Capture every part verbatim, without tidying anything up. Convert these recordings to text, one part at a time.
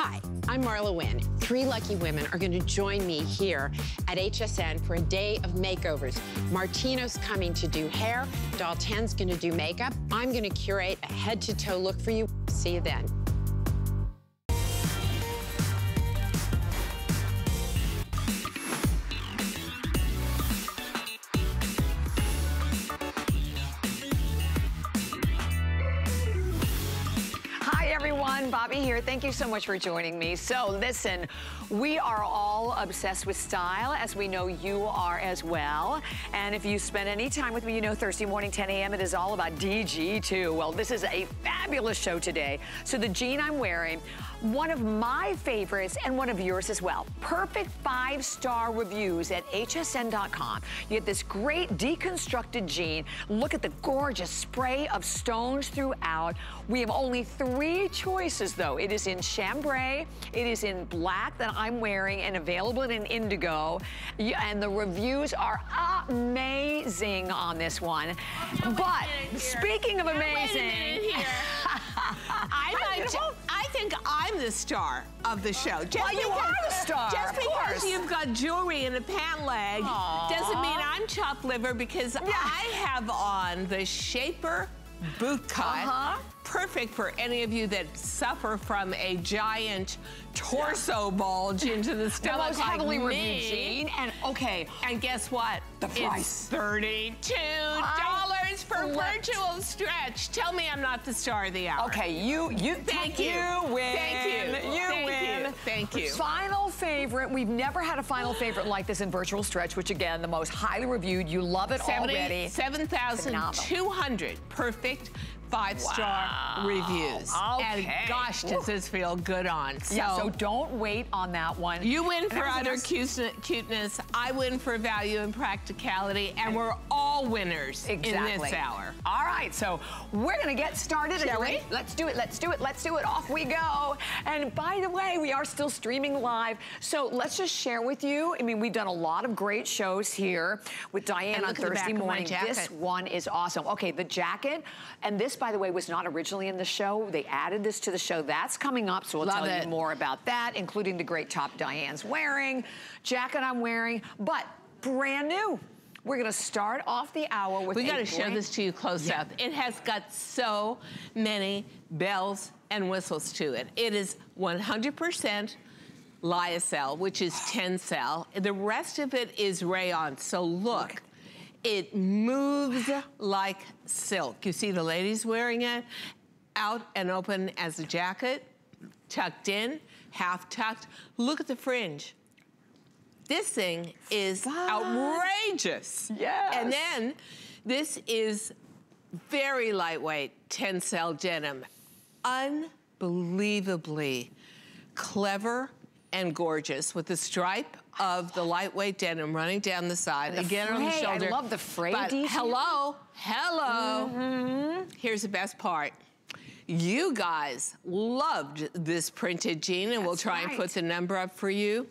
Hi, I'm Marla Wynn. Three lucky women are going to join me here at H S N for a day of makeovers. Martino's coming to do hair. Dalton's going to do makeup. I'm going to curate a head-to-toe look for you. See you then. Bobbi here. Thank you so much for joining me. So listen, we are all obsessed with style, as we know you are as well. And if you spend any time with me, you know Thursday morning, ten A M, it is all about D G two. Well, this is a fabulous show today. So the jean I'm wearing, one of my favorites and one of yours as well. Perfect five-star reviews at H S N dot com. You get this great deconstructed jean. Look at the gorgeous spray of stones throughout. We have only three choices, though. It is in chambray, it is in black that I'm wearing, and available in indigo. And the reviews are amazing on this one. But speaking of amazing, I thought, I think I'm the star of the show. Just well, you because, are the star. Just because you've got jewelry and a pant leg Aww. doesn't mean I'm chopped liver, because yeah. I have on the Shaper boot cut. Uh-huh. Perfect for any of you that suffer from a giant torso bulge into the stomach. The most heavily reviewed jean. And okay, and guess what? The price. It's thirty-two dollars I for flipped. Virtual stretch. Tell me I'm not the star of the hour. Okay, you you thank you. You win. Thank you. You thank win. You. Thank you. Final favorite. We've never had a final favorite like this in virtual stretch, which again, the most highly reviewed. You love it already. seven thousand two hundred perfect. Five-star wow. reviews. Okay. And gosh, does this feel good on. So, yeah, so don't wait on that one. You win for utter cuteness. I win for value and practicality. And we're all winners exactly. in this hour. All right, so we're going to get started. Shall we? Let's do it. Let's do it. Let's do it. Off we go. And by the way, we are still streaming live. So let's just share with you. I mean, we've done a lot of great shows here with Diane on Thursday morning. This one is awesome. Okay, the jacket and this, by the way, was not originally in the show. They added this to the show. That's coming up, so we'll Love tell it. you more about that, including the great top Diane's wearing, jacket I'm wearing, but brand new. We're going to start off the hour with... We got to show this to you close yeah. up. It has got so many bells and whistles to it. It is one hundred percent lyocell, which is ten cell. The rest of it is rayon, so look. look. It moves like silk. You see the ladies wearing it out and open as a jacket, tucked in, half tucked. Look at the fringe. This thing is Fun. outrageous. Yes. And then this is very lightweight ten cell denim. Unbelievably clever and gorgeous with the stripe of the lightweight denim running down the side, the again fray. on the shoulder. I love the fray detail. Hello, hello. Mm-hmm. Here's the best part. You guys loved this printed jean, and That's we'll try right. and put the number up for you.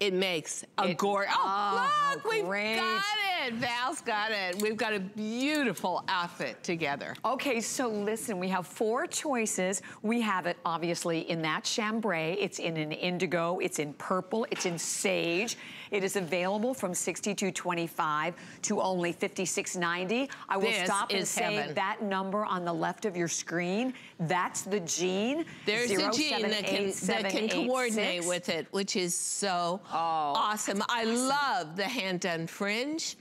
It makes a gorgeous. Oh, look, we've great. got it. Val's got it. We've got a beautiful outfit together. Okay, so listen, we have four choices. We have it, obviously, in that chambray. It's in an indigo. It's in purple. It's in sage. It is available from sixty-two twenty-five to only fifty-six ninety. I will this stop and say heaven. that number on the left of your screen. That's the jean. There's a jean that can, that can coordinate with it, which is so... Oh, awesome. I love the hand-done fringe.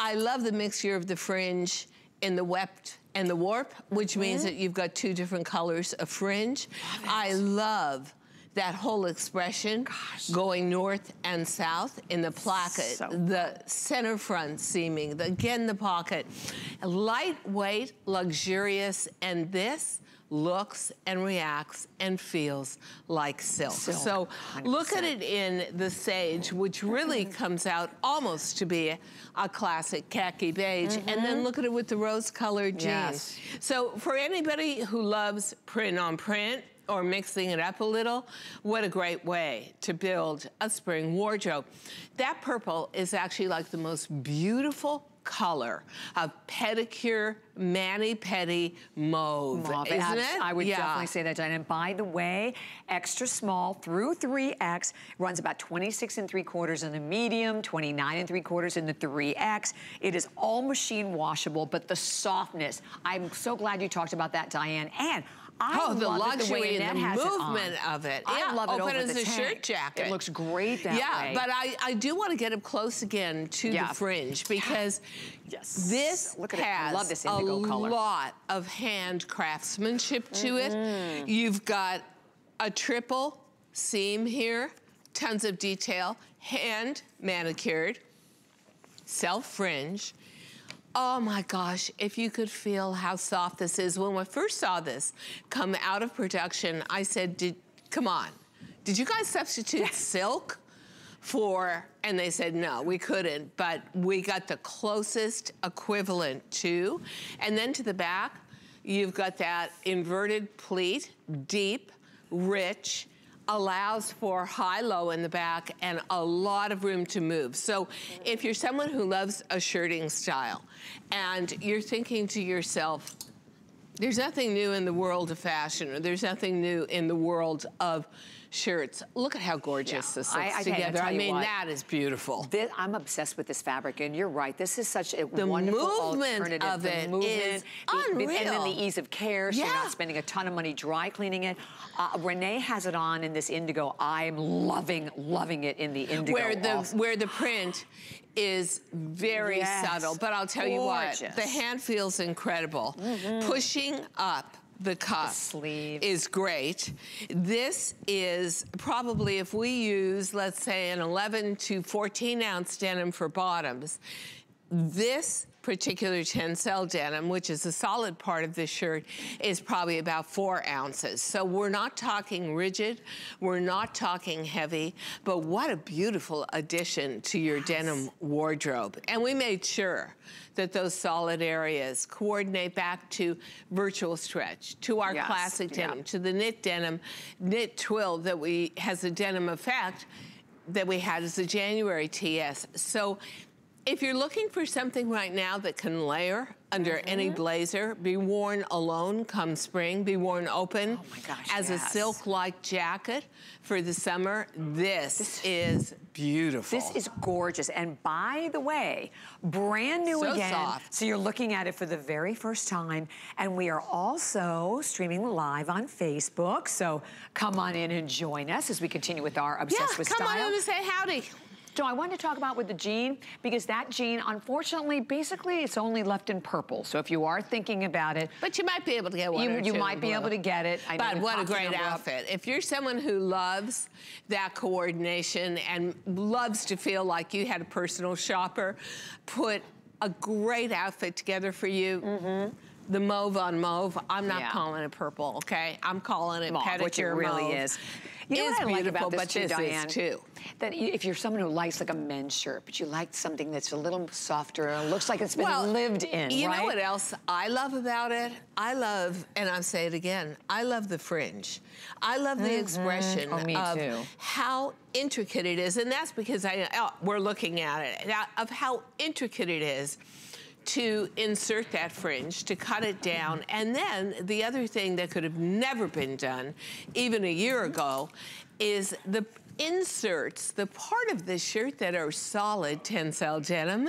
I love the mixture of the fringe in the wept and the warp, which means mm-hmm. that you've got two different colors of fringe. Love I love that whole expression Gosh. going north and south in the placket, so the center front seaming, the, again the pocket. Lightweight, luxurious, and this looks and reacts and feels like silk. silk so one hundred percent. Look at it in the sage, which really comes out almost to be a, a classic khaki beige. Mm-hmm. And then look at it with the rose-colored jeans. Yes. So for anybody who loves print on print or mixing it up a little, what a great way to build a spring wardrobe. That purple is actually like the most beautiful color of pedicure, mani-pedi mauve, mauve, isn't it? I would yeah. definitely say that, Diane. And by the way, extra small through three X runs about twenty-six and three quarters in the medium, twenty-nine and three quarters in the three X. It is all machine washable, but the softness, I'm so glad you talked about that, Diane. And I oh, the luxury and the movement it of it. I yeah. love it. Open over as the a tank. Shirt jacket. It looks great that yeah, way. Yeah, but I, I do want to get up close again to yeah. the fringe because yes. this Look at has it. I love this indigo a color. Lot of hand craftsmanship to mm-hmm. it. You've got a triple seam here, tons of detail, hand manicured, self-fringe. Oh my gosh, if you could feel how soft this is. When I first saw this come out of production, I said, "Did come on, did you guys substitute yes. silk for, and they said, no, we couldn't, but we got the closest equivalent to. And then to the back, you've got that inverted pleat, deep, rich, allows for high-low in the back and a lot of room to move. So if you're someone who loves a shirting style and you're thinking to yourself, there's nothing new in the world of fashion or there's nothing new in the world of shirts. Look at how gorgeous yeah. this looks I, I together. I mean, what, that is beautiful. This, I'm obsessed with this fabric, and you're right. This is such a the wonderful alternative. Of the it movement is the, unreal. And then the ease of care, so yeah. you're not spending a ton of money dry cleaning it. Uh, Renee has it on in this indigo. I'm loving, loving it in the indigo. Where the, also. Where the print is very yes. subtle, but I'll tell gorgeous. You what, the hand feels incredible. Mm-hmm. Pushing up. The cuff the sleeve. Is great. This is probably, if we use, let's say, an eleven to fourteen ounce denim for bottoms, this particular tencel denim, which is the solid part of this shirt, is probably about four ounces. So we're not talking rigid, we're not talking heavy, but what a beautiful addition to your yes. denim wardrobe. And we made sure that those solid areas coordinate back to virtual stretch, to our yes. classic yeah. denim, to the knit denim, knit twill that we has a denim effect that we had as the January T S. So if you're looking for something right now that can layer under mm-hmm. any blazer, be worn alone come spring, be worn open oh my gosh, as yes. a silk-like jacket for the summer, this, this is beautiful. This is gorgeous. And by the way, brand new so again. Soft. So you're looking at it for the very first time. And we are also streaming live on Facebook. So come on in and join us as we continue with our Obsessed yeah, with Style. Yeah, come on in and say howdy. So I wanted to talk about with the jean, because that jean, unfortunately, basically it's only left in purple. So if you are thinking about it. But you might be able to get one You, or you two might be blue. Able to get it. I but what a great outfit. Up. If you're someone who loves that coordination and loves to feel like you had a personal shopper, put a great outfit together for you. Mm-hmm. The mauve on mauve, I'm not yeah. calling it purple, okay? I'm calling it mauve, pedicure which it really mauve. Is. You know what I like about this too, Diane? Too. That if you're someone who likes like a men's shirt, but you like something that's a little softer and looks like it's been well, lived in, you right? know what else I love about it? I love, and I'll say it again, I love the fringe. I love the mm-hmm. expression oh, me of too. How intricate it is, and that's because I oh, we're looking at it, of how intricate it is to insert that fringe, to cut it down. And then the other thing that could have never been done, even a year ago, is the inserts, the part of the shirt that are solid tencel denim,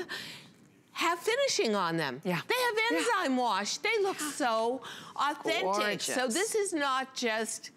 have finishing on them. Yeah. They have enzyme yeah. wash. They look so authentic. Gorgeous. So this is not just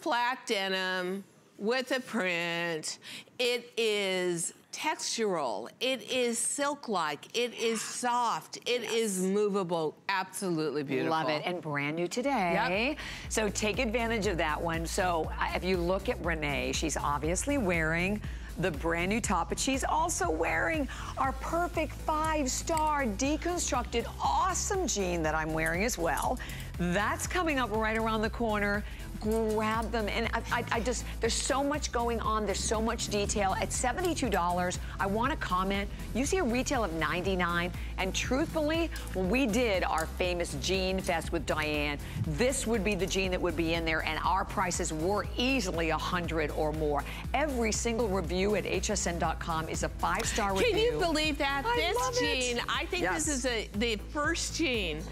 flat denim with a print. It is textural, it is silk-like, it is soft, it yes. is movable, absolutely beautiful. Love it, and brand new today. Yep. So take advantage of that one. So if you look at Renee, she's obviously wearing the brand new top, but she's also wearing our perfect five-star deconstructed awesome jean that I'm wearing as well. That's coming up right around the corner. Grab them. And I, I, I just, there's so much going on. There's so much detail. At seventy-two dollars, I want to comment. You see a retail of ninety-nine dollars. And truthfully, when we did our famous jean fest with Diane, this would be the jean that would be in there. And our prices were easily one hundred dollars or more. Every single review at H S N dot com is a five-star review. Can you believe that? I this love jean, it. I think yes. this is a, the first jean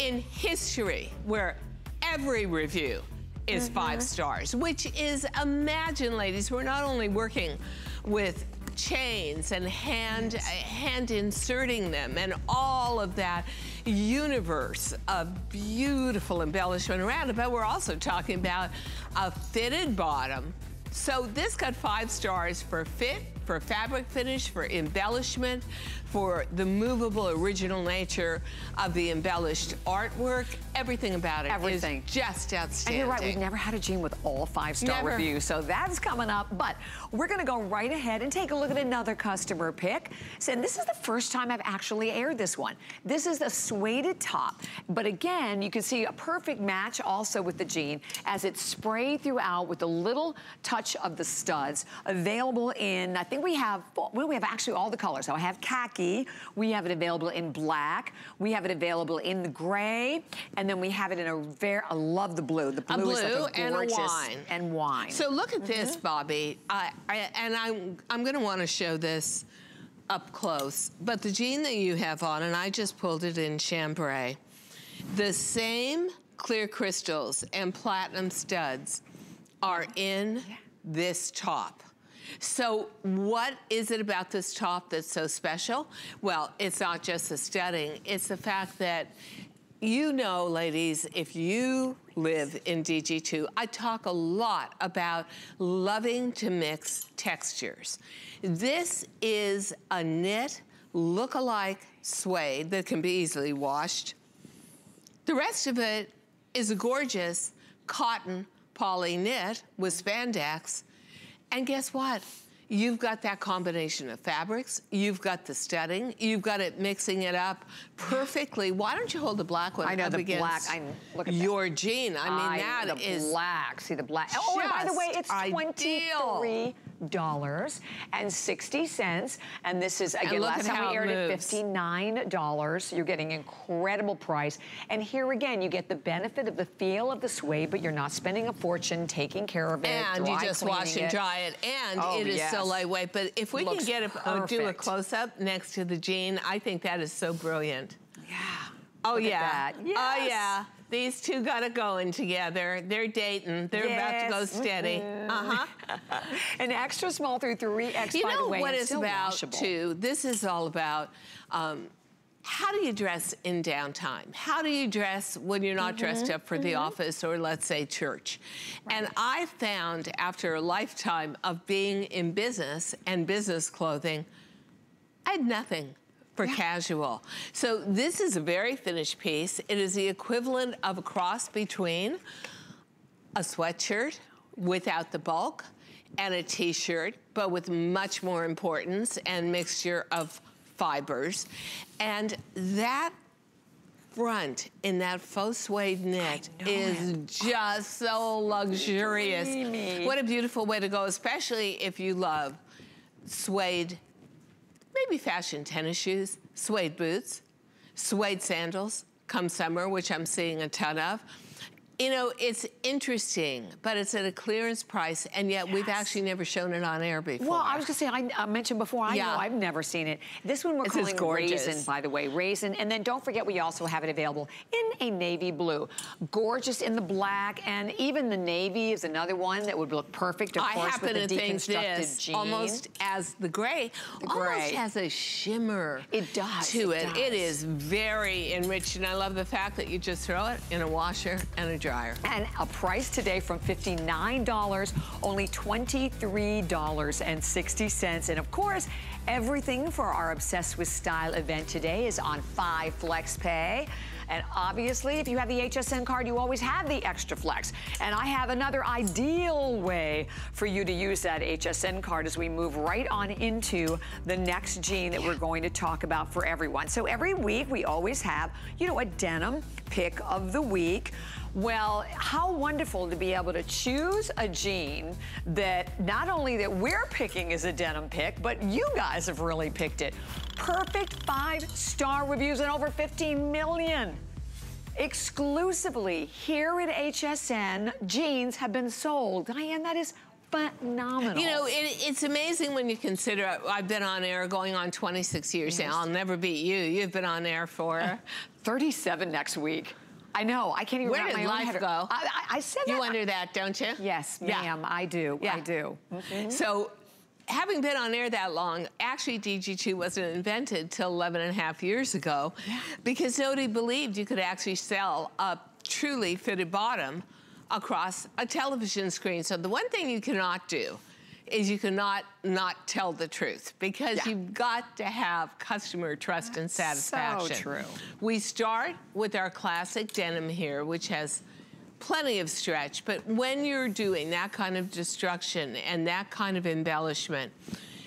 in history where every review is mm-hmm. five stars, which is, imagine, ladies, we're not only working with chains and hand, yes. uh, hand inserting them and all of that universe of beautiful embellishment around it, but we're also talking about a fitted bottom. So this got five stars for fit, for fabric finish, for embellishment, for the movable original nature of the embellished artwork. Everything about it Everything. is just outstanding. And you're right, we've never had a jean with all five-star reviews, so that's coming up. But we're going to go right ahead and take a look at another customer pick. So, and this is the first time I've actually aired this one. This is a suede top. But again, you can see a perfect match also with the jean as it's sprayed throughout with a little touch of the studs. Available in, I think we have, well, we have actually all the colors. So I have khaki. We have it available in black. We have it available in the gray, and then we have it in a very. I love the blue. The blue, blue is like a gorgeous and wine. And wine. So look at mm-hmm. this, Bobbi. I, I, and I'm I'm going to want to show this up close. But the jean that you have on, and I just pulled it in chambray, the same clear crystals and platinum studs are in yeah. this top. So what is it about this top that's so special? Well, it's not just the studding. It's the fact that, you know, ladies, if you live in D G two, I talk a lot about loving to mix textures. This is a knit, look-alike suede that can be easily washed. The rest of it is a gorgeous cotton poly knit with spandex. And guess what? You've got that combination of fabrics, you've got the studding, you've got it mixing it up perfectly. Why don't you hold the black one I know, up the against black, I, look at your that. jean? I mean, I, that the is black. See the black. Oh, and by the way, it's twenty-three dollars and sixty cents, and this is again last time we aired at fifty-nine dollars. You're getting incredible price, and here again you get the benefit of the feel of the suede, but you're not spending a fortune taking care of it. And dry, you just wash and it. dry it, and oh, it is yes. so lightweight. But if we Looks can get a oh, do a close up next to the jean, I think that is so brilliant. Yeah. Oh Look yeah. Yes. Oh yeah. These two got it going together. They're dating. They're yes. about to go steady. Mm-hmm. Uh-huh. An extra small through three X, you by know the way, what it's about, washable. too? This is all about um, how do you dress in downtime? How do you dress when you're not mm-hmm. dressed up for mm-hmm. the office or, let's say, church? Right. And I found after a lifetime of being in business and business clothing, I had nothing. For yeah. casual. So this is a very finished piece. It is the equivalent of a cross between a sweatshirt without the bulk and a t-shirt, but with much more importance and mixture of fibers. And that front in that faux suede knit is it. just so luxurious. Dreamy. What a beautiful way to go, especially if you love suede. Maybe fashion tennis shoes, suede boots, suede sandals come summer, which I'm seeing a ton of. You know, it's interesting, but it's at a clearance price, and yet yes. we've actually never shown it on air before. Well, I was gonna say, I uh, mentioned before, I yeah. know I've never seen it. This one we're this calling gorgeous. Raisin, by the way, Raisin. And then don't forget, we also have it available in a navy blue. Gorgeous in the black, and even the navy is another one that would look perfect, of I course, happen with a deconstructed jean. Almost as the gray, the gray, almost has a shimmer it does, to it. It, does. it is very enriched, and I love the fact that you just throw it in a washer and a dryer. And a price today from fifty-nine dollars, only twenty-three dollars and sixty cents. And of course, everything for our Obsessed with Style event today is on five Flex Pay. And obviously, if you have the H S N card, you always have the extra flex. And I have another ideal way for you to use that H S N card as we move right on into the next jean that we're going to talk about for everyone. So every week we always have, you know, a denim pick of the week. Well, how wonderful to be able to choose a jean that not only that we're picking as a denim pick, but you guys have really picked it. Perfect five-star reviews and over fifteen million. Exclusively here at H S N, jeans have been sold. Diane, that is phenomenal. You know, it, it's amazing when you consider I've been on air going on twenty-six years yes. now. I'll never beat you. You've been on air for... thirty-seven next week. I know. I can't even remember. Where did life go? I, I, I said that. You wonder that, don't you? Yes, ma'am. Yeah. I do. Yeah. I do. Mm-hmm. So, having been on air that long, actually D G two wasn't invented till eleven and a half years ago yeah. because nobody believed you could actually sell a truly fitted bottom across a television screen. So, the one thing you cannot do is you cannot not tell the truth because yeah. you've got to have customer trust and satisfaction. So true. We start with our classic denim here, which has plenty of stretch, but when you're doing that kind of destruction and that kind of embellishment,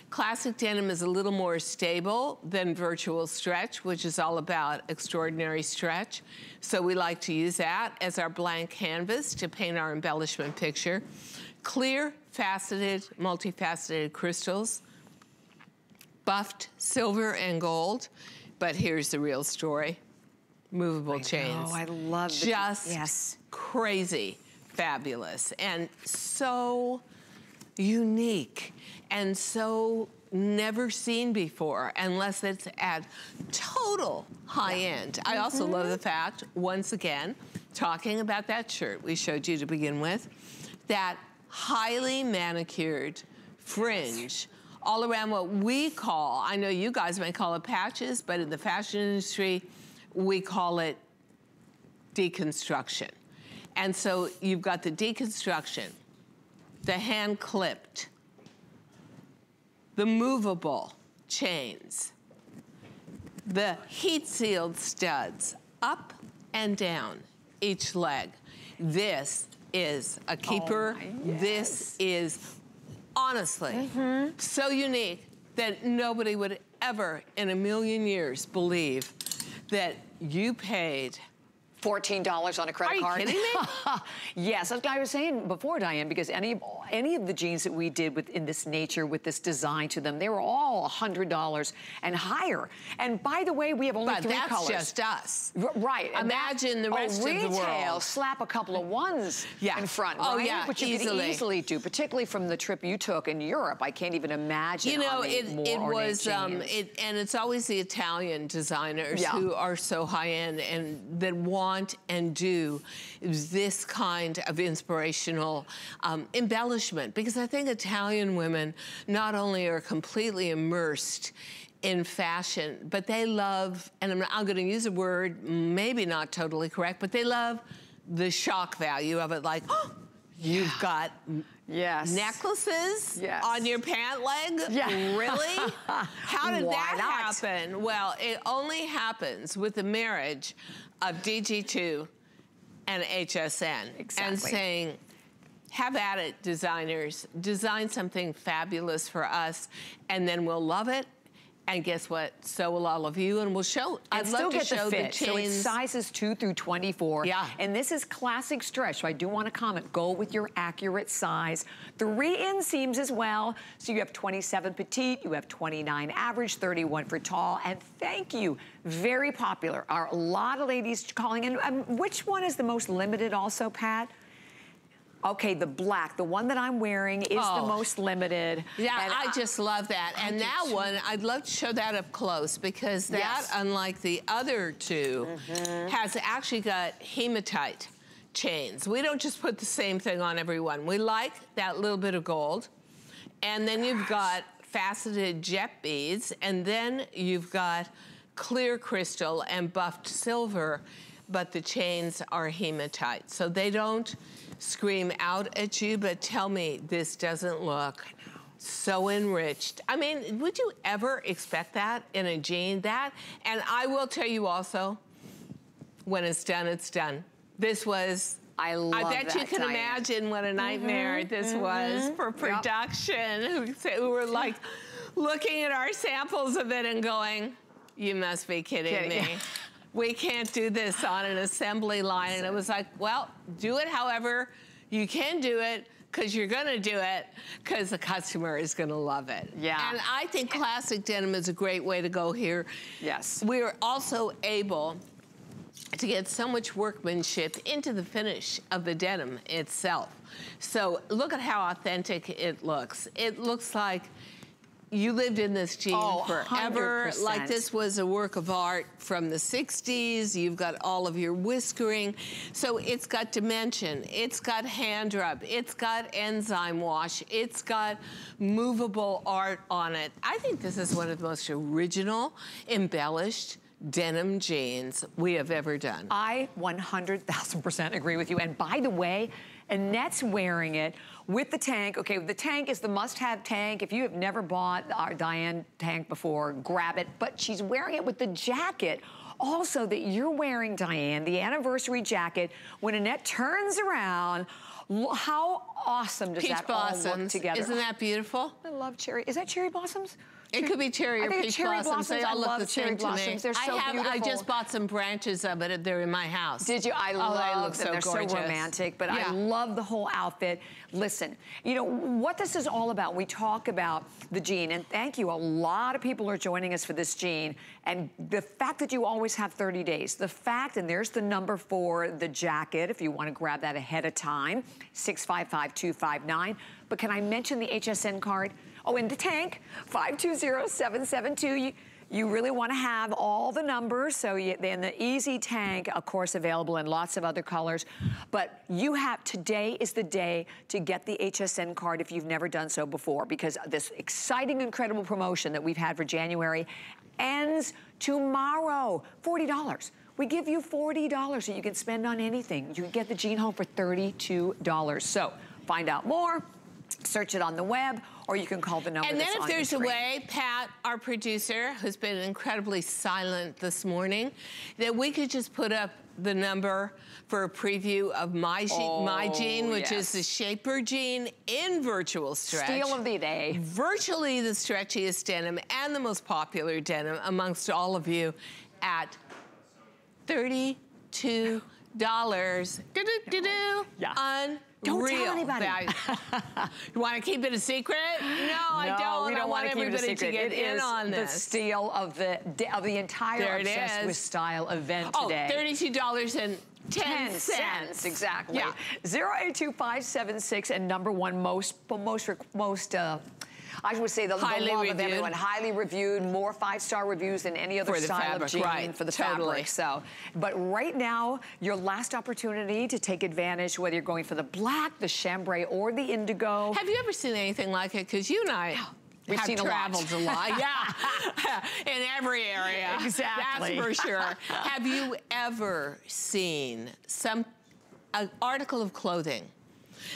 classic denim is a little more stable than virtual stretch, which is all about extraordinary stretch. So we like to use that as our blank canvas to paint our embellishment picture. Clear, faceted, multifaceted crystals, buffed silver and gold. But here's the real story. Movable I chains. Oh, I love it. Just yes. crazy, fabulous, and so unique, and so never seen before, unless it's at total high yeah. end. Mm-hmm. I also love the fact, once again, talking about that shirt we showed you to begin with, that highly manicured fringe all around what we call, I know you guys may call it patches, but in the fashion industry, we call it deconstruction. And so you've got the deconstruction, the hand clipped, the movable chains, the heat sealed studs up and down each leg. This is a keeper. Oh, yes. This is honestly mm-hmm. so unique that nobody would ever in a million years believe that you paid fourteen dollars on a credit card. Are you kidding me? Yes, that's what I was saying before, Diane, because any, any of the jeans that we did with, in this nature, with this design to them, they were all one hundred dollars and higher. And by the way, we have only but three that's colors. That's just us. R right. Imagine the rest oh, retail, of the world. Slap a couple of ones yeah. in front, right? Oh, yeah, which you easily. could easily do, particularly from the trip you took in Europe. I can't even imagine. You know, it, it was, um, it, and it's always the Italian designers yeah. who are so high-end and that want and do this kind of inspirational um, embellishment, because I think Italian women not only are completely immersed in fashion, but they love, and I'm, I'm going to use a word maybe not totally correct, but they love the shock value of it, like, oh, you've yeah. got yes. necklaces yes. on your pant leg? Yeah. Really? How did Why that not? happen? Well, it only happens with the marriage of D G two and H S N. Exactly. And saying, have at it, designers. Design something fabulous for us, and then we'll love it. And guess what? So will all of you, and we'll show. I'd love to show the chains. So it's sizes two through twenty-four. Yeah. And this is classic stretch. So I do want to comment. Go with your accurate size. Three inseams as well. So you have twenty-seven petite, you have twenty-nine average, thirty-one for tall. And thank you. Very popular. Are a lot of ladies calling in. Um, which one is the most limited? Also, Pat. Okay, the black, the one that I'm wearing is oh. the most limited. Yeah, and I, I just love that. I and that too. one, I'd love to show that up close because that, yes. unlike the other two, mm-hmm. has actually got hematite chains. We don't just put the same thing on everyone. We like that little bit of gold. And then Gosh. you've got faceted jet beads. And then you've got clear crystal and buffed silver. But the chains are hematite. So they don't scream out at you, but tell me this doesn't look so enriched. I mean, would you ever expect that in a jean? That, and I will tell you also, when it's done, it's done. This was, I love that, I bet that, you can Diane. imagine what a nightmare mm-hmm. this mm-hmm. was for production, yep. who were like looking at our samples of it and going, you must be kidding, kidding. me. We can't do this on an assembly line. And it was like, well, do it however you can do it, because you're gonna do it, because the customer is gonna love it. Yeah. And I think classic denim is a great way to go here. Yes. We are also able to get so much workmanship into the finish of the denim itself. So look at how authentic it looks. It looks like you lived in this jean oh, forever. one hundred percent. Like this was a work of art from the sixties. You've got all of your whiskering. So it's got dimension. It's got hand rub. It's got enzyme wash. It's got movable art on it. I think this is one of the most original, embellished denim jeans we have ever done. I one hundred thousand percent agree with you. And by the way, Annette's wearing it with the tank. Okay, the tank is the must-have tank. If you have never bought our Diane tank before, grab it. But she's wearing it with the jacket also that you're wearing, Diane, the anniversary jacket. When Annette turns around, how awesome does peach that blossoms. all look together? Isn't that beautiful? I love cherry. Is that cherry blossoms? It could be cherry or peach cherry blossoms. blossoms. They all I look love the cherry same blossoms. To me. They're so I have, beautiful. I just bought some branches of it. They're in my house. Did you? I oh, love they look them. So they're gorgeous. so romantic. But yeah. I love the whole outfit. Listen, you know what this is all about. We talk about the jean, and thank you. A lot of people are joining us for this jean, and the fact that you always have thirty days. The fact, and there's the number for the jacket. If you want to grab that ahead of time, six five five two five nine. But can I mention the H S N card? Oh, in the tank, five two zero seven seven two. You, you really want to have all the numbers. So you, then the easy tank, of course, available in lots of other colors. But you have, today is the day to get the H S N card if you've never done so before, because this exciting, incredible promotion that we've had for January ends tomorrow, forty dollars. We give you forty dollars that you can spend on anything. You can get the jean home for thirty-two dollars. So find out more. Search it on the web, or you can call the number. And then if there's a way, Pat, our producer, who's been incredibly silent this morning, that we could just put up the number for a preview of my, oh, my jean, which yes. is the Shaper jean in virtual stretch. Steal of the day. Virtually the stretchiest denim and the most popular denim amongst all of you at thirty-two dollars. Do-do-do-do. Yeah. On Don't Real tell anybody. You want to keep it a secret? No, no I don't. We don't I want, want to everybody keep it a secret. to get it in on this. It is the steal of the of the entire there Obsessed is. with Style event today. Oh, thirty-two dollars and ten cents. cents exactly. Yeah. zero eight two five seven six and number one most most most. Uh, I would say the, the love reviewed. of everyone. Highly reviewed, more five-star reviews than any other style fabric, of jean right. for the totally. fabric. So, but right now, your last opportunity to take advantage, whether you're going for the black, the chambray, or the indigo. Have you ever seen anything like it? Because you and I... We've have seen traveled a lot, a lot. yeah, in every area, exactly. That's for sure. Have you ever seen some an article of clothing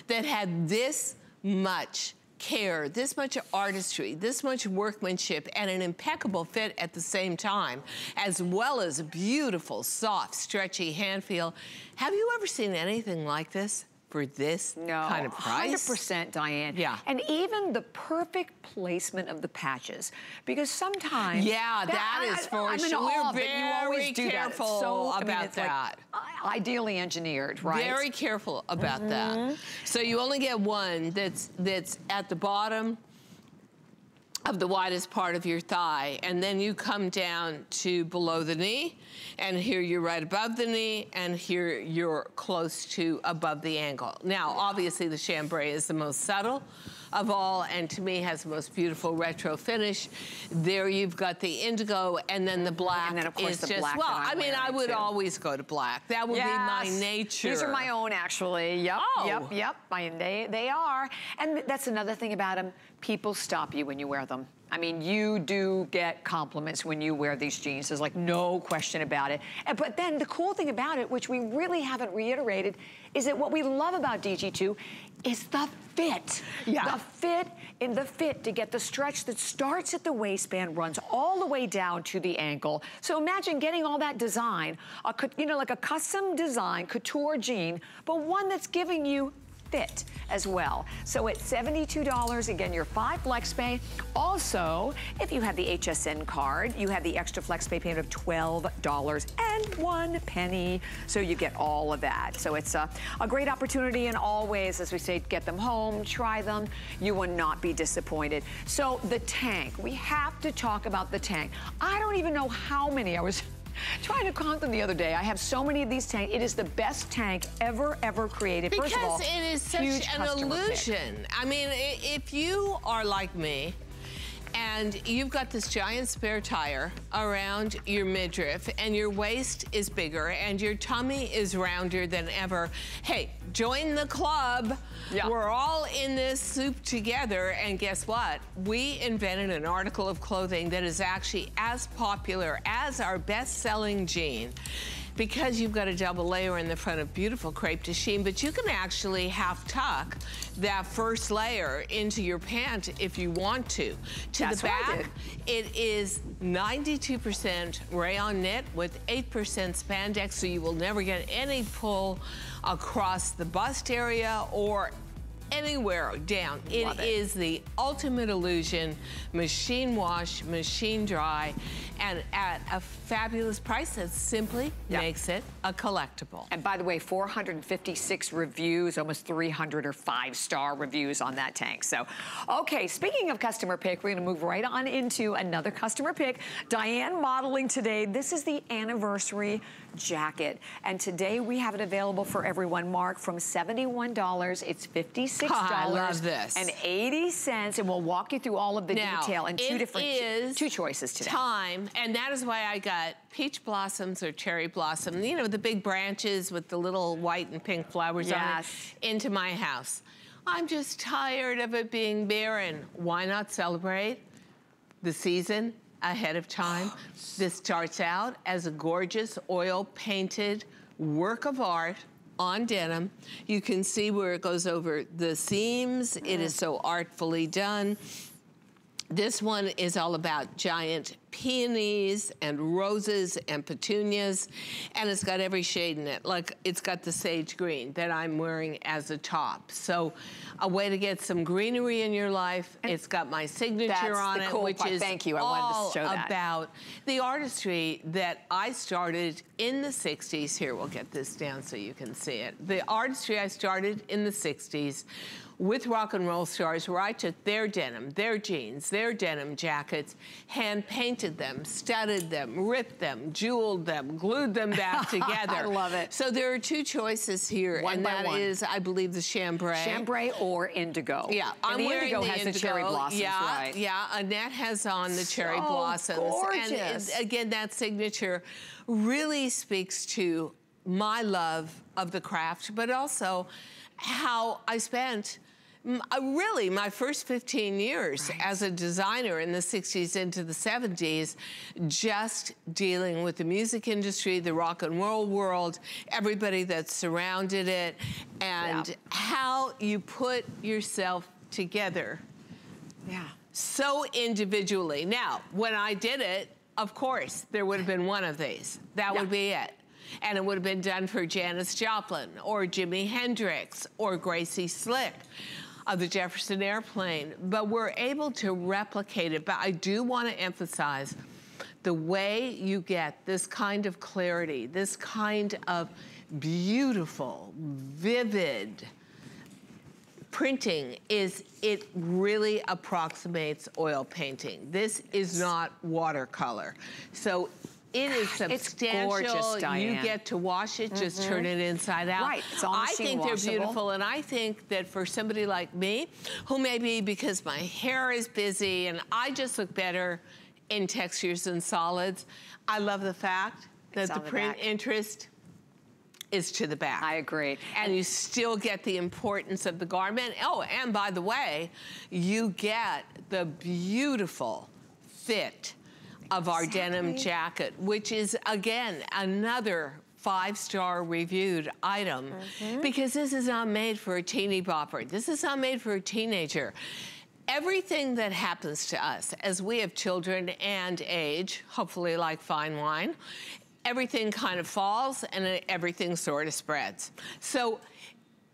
that had this much care, this much artistry, this much workmanship, and an impeccable fit at the same time, as well as a beautiful, soft, stretchy hand feel? Have you ever seen anything like this for this no, kind of price? one hundred percent, Diane. Yeah. And even the perfect placement of the patches, because sometimes... Yeah, that, that is I, for I'm sure. We're very you do careful that. So, about I mean, that. Like ideally engineered, right? Very careful about mm-hmm. that. So you only get one that's that's at the bottom of the widest part of your thigh, and then you come down to below the knee, and here you're right above the knee, and here you're close to above the ankle. Now, obviously the chambray is the most subtle of all, and to me has the most beautiful retro finish. There you've got the indigo, and then the black and then of course is the just, black well, I mean, I would too. always go to black. That would yes. be my nature. These are my own, actually. Yep, oh. yep, yep, I, they, they are. And that's another thing about them. People stop you when you wear them. I mean, you do get compliments when you wear these jeans. There's like no question about it. But then the cool thing about it, which we really haven't reiterated, is that what we love about D G two is the fit. Yeah. The fit in the fit to get the stretch that starts at the waistband, runs all the way down to the ankle. So imagine getting all that design, a, you know, like a custom design couture jean, but one that's giving you fit as well. So at seventy-two dollars, again, your five flex pay. Also, if you have the H S N card, you have the extra flex pay payment of twelve dollars and one penny. So you get all of that. So it's a, a great opportunity, and always, as we say, get them home, try them. You will not be disappointed. So the tank, we have to talk about the tank. I don't even know how many I was trying to count them the other day. I have so many of these tanks. It is the best tank ever, ever created. Because First of all, it is such an illusion. Pick. I mean, if you are like me and you've got this giant spare tire around your midriff and your waist is bigger and your tummy is rounder than ever, hey, join the club. Yeah. We're all in this soup together, and guess what? We invented an article of clothing that is actually as popular as our best-selling jean, because you've got a double layer in the front of beautiful crepe de chine, but you can actually half tuck that first layer into your pant if you want to. To That's the back, it is ninety-two percent rayon knit with eight percent spandex, so you will never get any pull across the bust area or anywhere down. It, it is the ultimate illusion, machine wash, machine dry, and at a fabulous price that simply yep. makes it a collectible. And by the way, four hundred fifty-six reviews, almost three hundred are five-star reviews on that tank. So, okay, speaking of customer pick, we're gonna move right on into another customer pick. Diane modeling today. This is the anniversary jacket, and today we have it available for everyone, Mark, from seventy-one dollars. It's fifty-six dollars and eighty cents, and we'll walk you through all of the now, detail and two different is two choices today. Time, and that is why I got peach blossoms or cherry blossom, you know, the big branches with the little white and pink flowers yes. on it, into my house. I'm just tired of it being barren. Why not celebrate the season ahead of time? This starts out as a gorgeous oil-painted work of art on denim. You can see where it goes over the seams. It is so artfully done. This one is all about giant peonies and roses and petunias, and it's got every shade in it. Like, it's got the sage green that I'm wearing as a top. So a way to get some greenery in your life. And it's got my signature on it, cool which part. is Thank you. I all to show that. about the artistry that I started in the sixties. Here, we'll get this down so you can see it. The artistry I started in the sixties with rock and roll stars, where I took their denim, their jeans, their denim jackets, hand painted them, studded them, ripped them, jeweled them, glued them back together. I love it. So there are two choices here, one and that one. is, I believe, the chambray. Chambray or indigo. Yeah, and I'm the wearing indigo the has indigo. the cherry blossoms, yeah, right? Yeah, Annette has on the cherry so blossoms. Gorgeous. And again, that signature really speaks to my love of the craft, but also how I spent really my first fifteen years right. as a designer in the sixties into the seventies, just dealing with the music industry, the rock and roll world, everybody that surrounded it, and yeah. how you put yourself together yeah. so individually. Now, when I did it, of course, there would have been one of these. That yeah. would be it. And it would have been done for Janis Joplin or Jimi Hendrix or Gracie Slick of the Jefferson Airplane. But we're able to replicate it. But I do want to emphasize the way you get this kind of clarity, this kind of beautiful, vivid printing is it really approximates oil painting. This is not watercolor. So it is substantial. It's gorgeous, Diane. You get to wash it, just mm-hmm. turn it inside out. Right, it's all I think washable. They're beautiful, and I think that for somebody like me, who maybe because my hair is busy and I just look better in textures and solids, I love the fact that it's the print back. interest is to the back. I agree. And you still get the importance of the garment. Oh, and by the way, you get the beautiful fit of our exactly. denim jacket, which is, again, another five-star reviewed item. Mm-hmm. Because this is not made for a teeny bopper. This is not made for a teenager. Everything that happens to us as we have children and age, hopefully like fine wine, everything kind of falls and everything sort of spreads. So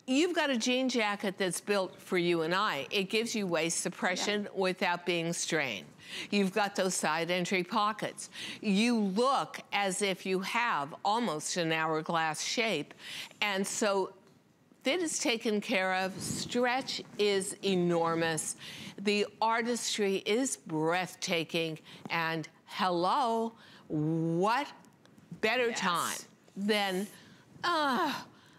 you've got a jean jacket that's built for you and I. It gives you waist suppression yeah. without being strained. You've got those side entry pockets. You look as if you have almost an hourglass shape. And so fit is taken care of, stretch is enormous, the artistry is breathtaking, and hello, what better yes. time than, uh,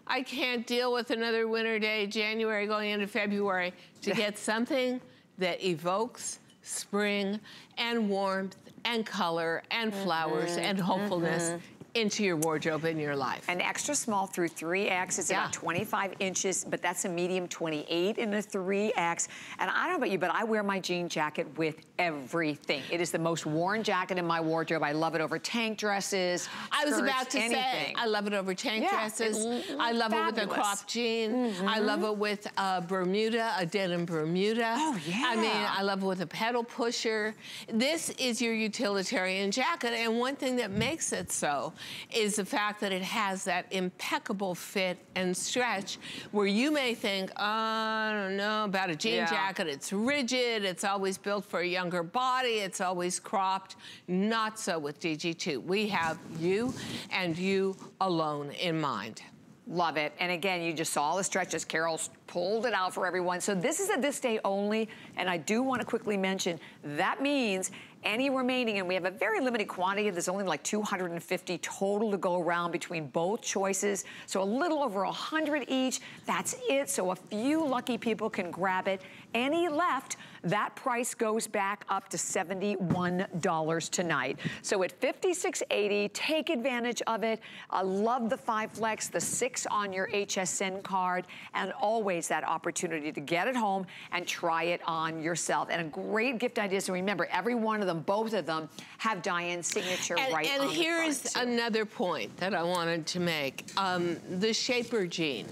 I can't deal with another winter day, January going into February, to get something that evokes spring and warmth and color and mm-hmm. flowers and hopefulness. Mm-hmm. into your wardrobe and your life. An extra small through three X is yeah. about twenty-five inches, but that's a medium twenty-eight in a three X. And I don't know about you, but I wear my jean jacket with everything. It is the most worn jacket in my wardrobe. I love it over tank dresses, skirts, I was about to anything. say, I love it over tank yeah, dresses. I love fabulous. it with a crop jean. Mm-hmm. I love it with a Bermuda, a denim Bermuda. Oh, yeah. I mean, I love it with a pedal pusher. This is your utilitarian jacket, and one thing that makes it so is the fact that it has that impeccable fit and stretch where you may think, oh, I don't know about a jean yeah. jacket, it's rigid, it's always built for a younger body, it's always cropped. Not so with D G two. We have you and you alone in mind. Love it. And again, you just saw all the stretches. Carol's pulled it out for everyone. So this is a this day only, and I do want to quickly mention that means any remaining, and we have a very limited quantity. There's only like two hundred fifty total to go around between both choices. So a little over one hundred each. That's it. So a few lucky people can grab it. Any left, that price goes back up to seventy-one dollars tonight. So at fifty-six eighty, take advantage of it. I love the five flex, the six on your H S N card, and always that opportunity to get it home and try it on yourself. And a great gift idea. So remember, every one of them, both of them, have Diane's signature and, right and on the front. And here is another point that I wanted to make. Um, the shaper jean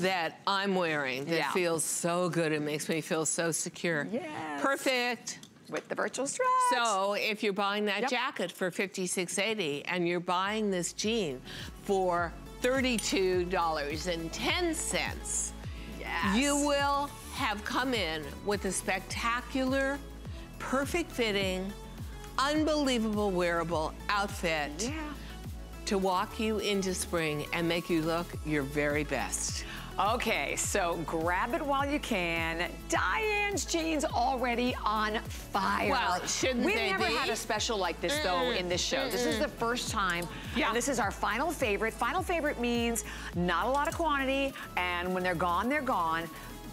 that I'm wearing that yeah. feels so good. It makes me feel so secure. Yes. Perfect. With the virtual stretch. So if you're buying that yep. jacket for fifty-six eighty and you're buying this jean for thirty-two dollars and ten cents, yes. you will have come in with a spectacular, perfect fitting, unbelievable wearable outfit yeah. to walk you into spring and make you look your very best. Okay, so grab it while you can. Diane's jeans already on fire. Well, shouldn't We've they be? We've never had a special like this, mm-mm, though, in this show. Mm-mm. This is the first time. Yeah. And this is our final favorite. Final favorite means not a lot of quantity, and when they're gone, they're gone.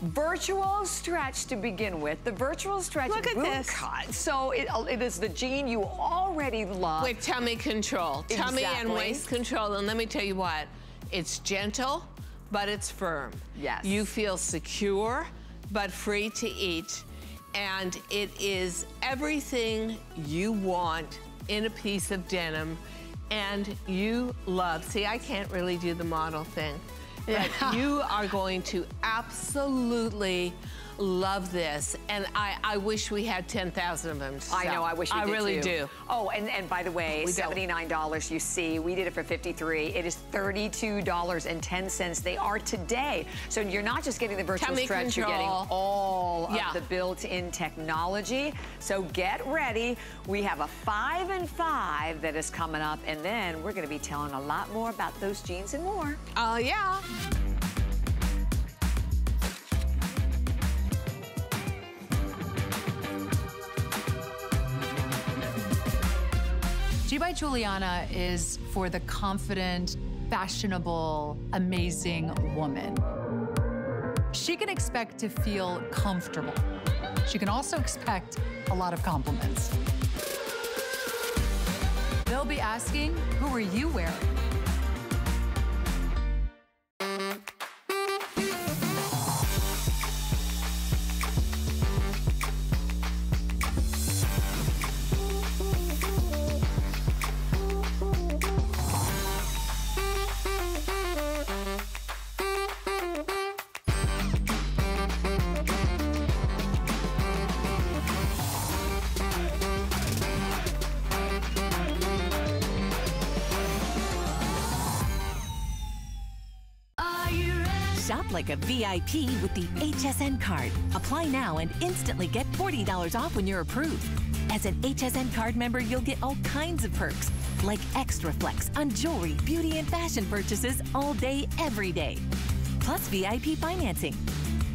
Virtual stretch to begin with. The virtual stretch Look at boot this. cut. So it, it is the jean you already love. With tummy control. Exactly. Tummy and waist control. And let me tell you what, it's gentle, but it's firm. Yes. You feel secure, but free to eat. And it is everything you want in a piece of denim and you love. See, I can't really do the model thing. Yeah. But you are going to absolutely love this, and I, I wish we had ten thousand of them. So I know, I wish we I did really too. do. Oh, and, and by the way, we seventy-nine dollars, don't. you see, we did it for fifty-three dollars. It is thirty-two dollars and ten cents. They are today. So you're not just getting the virtual Tummy stretch, control. you're getting all yeah. of the built-in technology. So get ready. We have a five and five that is coming up, and then we're gonna be telling a lot more about those jeans and more. Oh, uh, yeah. G by Juliana is for the confident, fashionable, amazing woman. She can expect to feel comfortable. She can also expect a lot of compliments. They'll be asking, who are you wearing? like a V I P with the H S N card. Apply now and instantly get forty dollars off when you're approved. As an H S N card member, you'll get all kinds of perks, like extra flex on jewelry, beauty, and fashion purchases all day, every day. Plus V I P financing.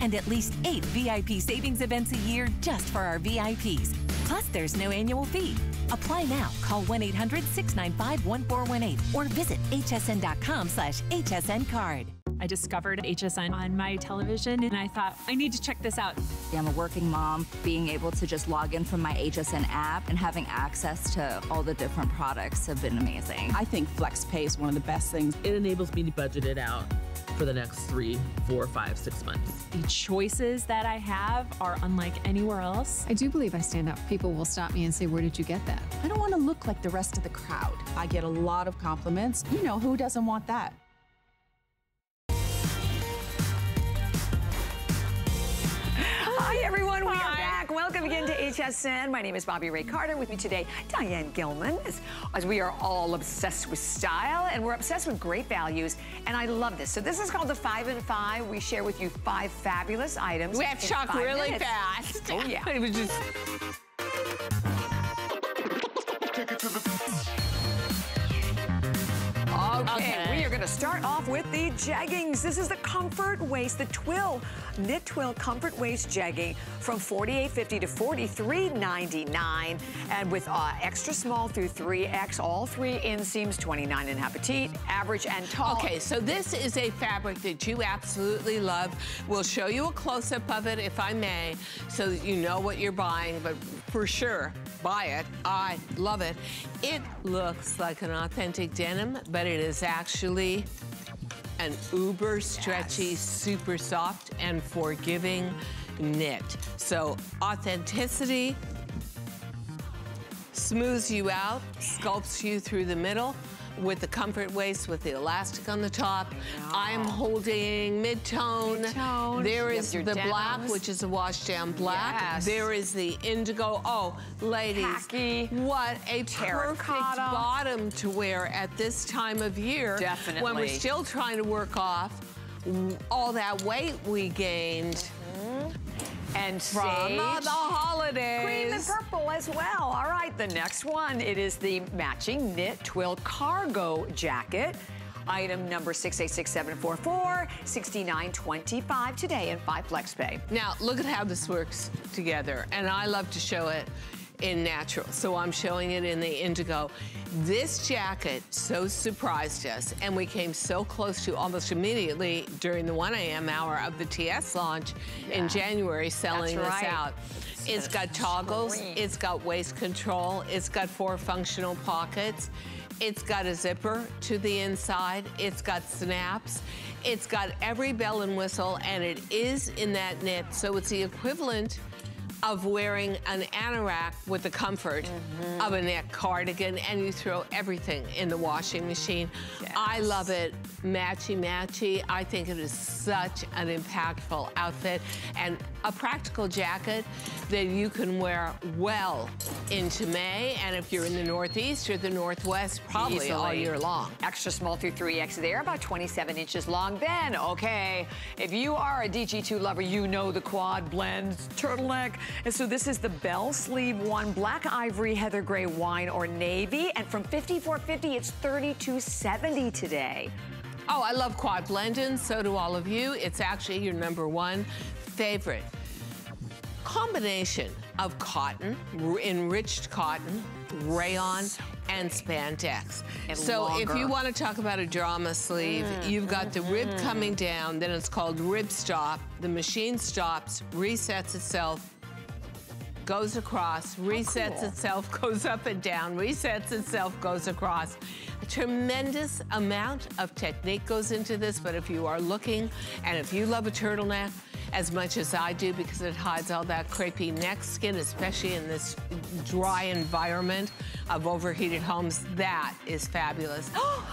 And at least eight V I P savings events a year just for our V I Ps. Plus, there's no annual fee. Apply now. Call one eight hundred, six nine five, one four one eight or visit H S N dot com slash H S N card. I discovered H S N on my television, and I thought, I need to check this out. I'm a working mom. Being able to just log in from my H S N app and having access to all the different products have been amazing. I think FlexPay is one of the best things. It enables me to budget it out for the next three, four, five, six months. The choices that I have are unlike anywhere else. I do believe I stand out. People will stop me and say, where did you get that? I don't want to look like the rest of the crowd. I get a lot of compliments. You know, who doesn't want that? Hi, everyone. We are back. Welcome again to H S N. My name is Bobbi Ray Carter. With me today, Diane Gilman, as, as we are all obsessed with style, and we're obsessed with great values, and I love this. So this is called the Five and Five. We share with you five fabulous items. We have shock really minutes. fast. Oh, yeah. It was just... Okay, okay, we are going to start off with the jeggings. This is the comfort waist, the twill, knit twill comfort waist jegging from forty-eight fifty to forty-three ninety-nine, and with uh, extra small through three X, all three inseams, twenty-nine and a half petite, average, and tall. Okay, so this is a fabric that you absolutely love. We'll show you a close-up of it, if I may, so that you know what you're buying, but for sure, buy it. I love it. It looks like an authentic denim, but it is actually an uber stretchy, yes, super soft and forgiving knit. So authenticity smooths you out, sculpts you through the middle with the comfort waist, with the elastic on the top. I'm holding mid-tone. Mid-tone. There is the denims. black, which is a wash-down black. Yes. There is the indigo. Oh, ladies, Hacky. what a Terracotta. perfect bottom to wear at this time of year. Definitely. When we're still trying to work off all that weight we gained. And from uh, the holidays. Cream and purple as well. All right, the next one, it is the matching knit twill cargo jacket. Item number six eight six seven four four, sixty-nine twenty-five today and five flex pay. Now, look at how this works together. And I love to show it in natural. So I'm showing it in the indigo. This jacket so surprised us, and we came so close to almost immediately during the one A M hour of the T S launch yeah. in January selling That's right. this out. It's, it's got toggles, screen. it's got waist control, it's got four functional pockets, it's got a zipper to the inside, it's got snaps, it's got every bell and whistle, and it is in that knit, so it's the equivalent of wearing an anorak with the comfort mm-hmm. of a knit cardigan, and you throw everything in the washing machine. Yes. I love it, matchy matchy. I think it is such an impactful outfit and a practical jacket that you can wear well into May, and if you're in the Northeast or the Northwest, probably Easily. all year long. Extra small through three X, they're about twenty-seven inches long. Then, okay, if you are a D G two lover, you know the quad blends turtleneck. And so this is the bell sleeve one, black ivory, heather gray, wine, or navy. And from fifty-four fifty, it's thirty-two seventy today. Oh, I love quad blend-ins, so do all of you. It's actually your number one favorite. Combination of cotton, enriched cotton, rayon, and spandex. And so longer. If you want to talk about a drama sleeve, mm, you've got mm, the rib mm. coming down, then it's called rib stop. The machine stops, resets itself, goes across, resets oh, cool. itself, goes up and down, resets itself, goes across. A tremendous amount of technique goes into this, but if you are looking, and if you love a turtleneck as much as I do, because it hides all that crepey neck skin, especially in this dry environment of overheated homes, that is fabulous.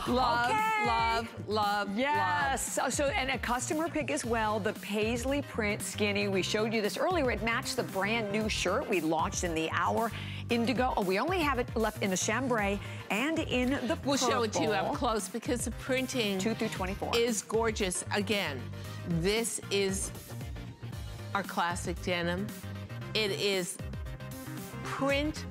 love, okay. love, love, yes. love. Yes, so, so, and a customer pick as well, the paisley print skinny. We showed you this earlier. It matched the brand new shirt we launched in the hour. indigo. Oh, we only have it left in the chambray and in the purple. We'll show it to you up close because the printing two through twenty-four is gorgeous. Again, this is our classic denim. It is print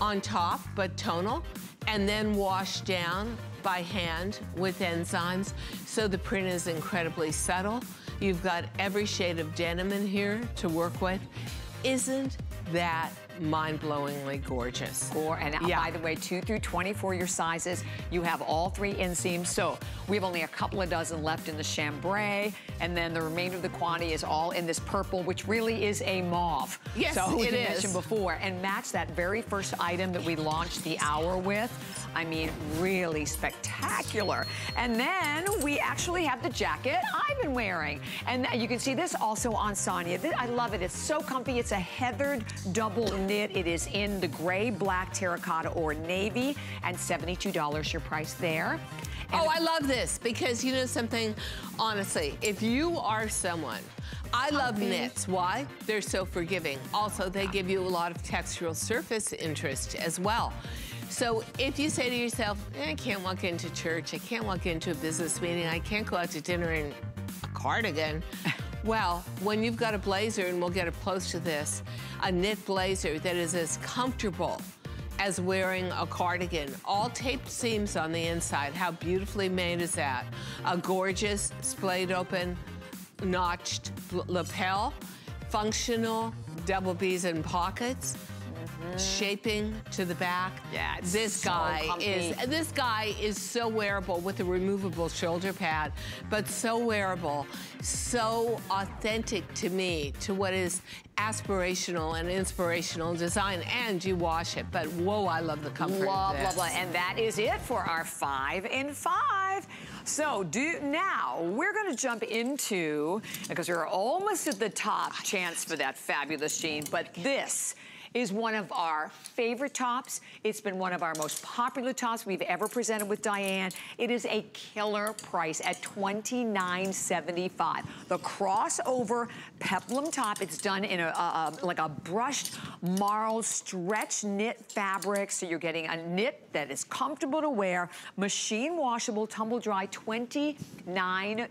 on top, but tonal, and then washed down by hand with enzymes. So the print is incredibly subtle. You've got every shade of denim in here to work with. Isn't that mind-blowingly gorgeous? Or, and yeah. By the way, two through twenty-four, your sizes, you have all three inseams. So we have only a couple of dozen left in the chambray, and then the remainder of the quantity is all in this purple, which really is a mauve. Yes, so, it is. So, as you mentioned before, and match that very first item that we launched the hour with. I mean, really spectacular. And then we actually have the jacket I've been wearing. And you can see this also on Sonia. I love it. It's so comfy. It's a heathered double knit. It is in the gray, black, terracotta, or navy, and seventy-two dollars your price there. And oh, I love this because you know something, honestly, if you are someone, I love knits. Why? They're so forgiving. Also, they give you a lot of textural surface interest as well. So if you say to yourself, eh, I can't walk into church, I can't walk into a business meeting, I can't go out to dinner in a cardigan, well, when you've got a blazer, and we'll get up close to this, a knit blazer that is as comfortable as wearing a cardigan, all taped seams on the inside. How beautifully made is that? A gorgeous, splayed open, notched lapel, functional double B's in pockets, shaping to the back. Yeah, it's this so guy comfy. is this guy is so wearable with a removable shoulder pad, but so wearable, so authentic to me, to what is aspirational and inspirational design. And you wash it, but whoa, I love the comfort. Blah blah blah. And that is it for our five in five. So do now we're going to jump into, because we're almost at the top chance for that fabulous jean, but this is one of our favorite tops. It's been one of our most popular tops we've ever presented with Diane. It is a killer price at twenty-nine seventy-five. The crossover peplum top. It's done in a, a, a like a brushed marl stretch knit fabric. So you're getting a knit that is comfortable to wear, machine washable, tumble dry, twenty-nine